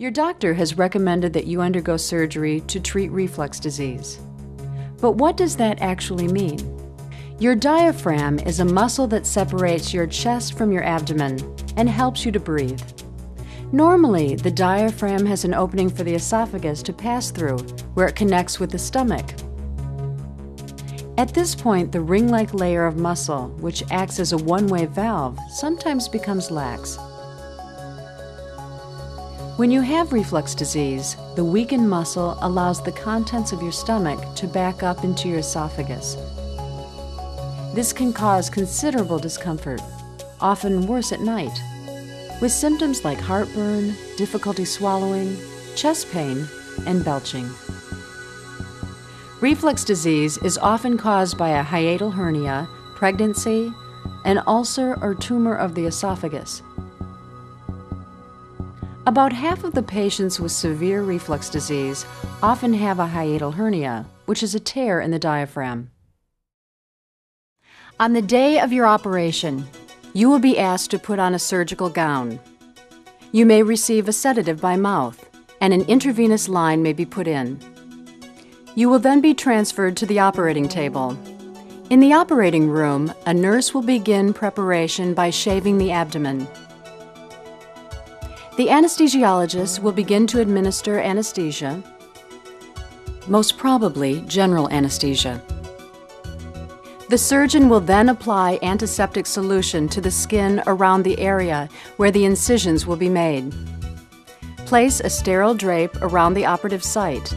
Your doctor has recommended that you undergo surgery to treat reflux disease. But what does that actually mean? Your diaphragm is a muscle that separates your chest from your abdomen and helps you to breathe. Normally, the diaphragm has an opening for the esophagus to pass through, where it connects with the stomach. At this point, the ring-like layer of muscle, which acts as a one-way valve, sometimes becomes lax. When you have reflux disease, the weakened muscle allows the contents of your stomach to back up into your esophagus. This can cause considerable discomfort, often worse at night, with symptoms like heartburn, difficulty swallowing, chest pain, and belching. Reflux disease is often caused by a hiatal hernia, pregnancy, an ulcer or tumor of the esophagus. About half of the patients with severe reflux disease often have a hiatal hernia, which is a tear in the diaphragm. On the day of your operation, you will be asked to put on a surgical gown. You may receive a sedative by mouth, and an intravenous line may be put in. You will then be transferred to the operating table. In the operating room, a nurse will begin preparation by shaving the abdomen. The anesthesiologist will begin to administer anesthesia, most probably general anesthesia. The surgeon will then apply antiseptic solution to the skin around the area where the incisions will be made. Place a sterile drape around the operative site.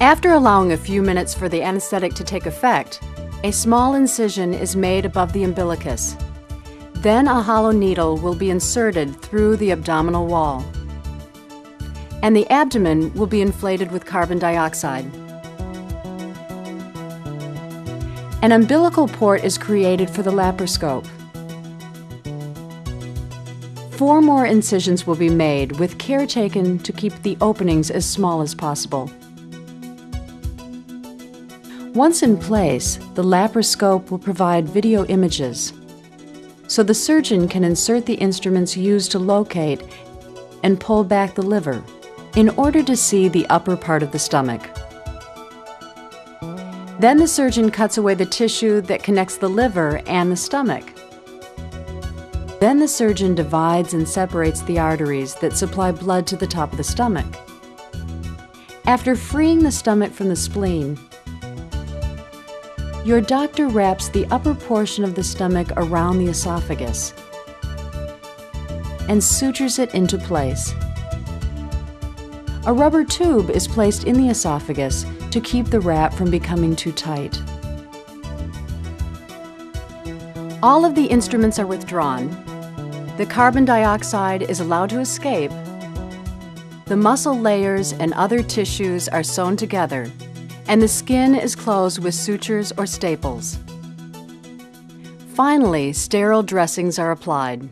After allowing a few minutes for the anesthetic to take effect, a small incision is made above the umbilicus. Then a hollow needle will be inserted through the abdominal wall, and the abdomen will be inflated with carbon dioxide. An umbilical port is created for the laparoscope. 4 more incisions will be made, with care taken to keep the openings as small as possible. Once in place, the laparoscope will provide video images, so the surgeon can insert the instruments used to locate and pull back the liver in order to see the upper part of the stomach. Then the surgeon cuts away the tissue that connects the liver and the stomach. Then the surgeon divides and separates the arteries that supply blood to the top of the stomach. After freeing the stomach from the spleen, your doctor wraps the upper portion of the stomach around the esophagus and sutures it into place. A rubber tube is placed in the esophagus to keep the wrap from becoming too tight. All of the instruments are withdrawn. The carbon dioxide is allowed to escape. The muscle layers and other tissues are sewn together, and the skin is closed with sutures or staples. Finally, sterile dressings are applied.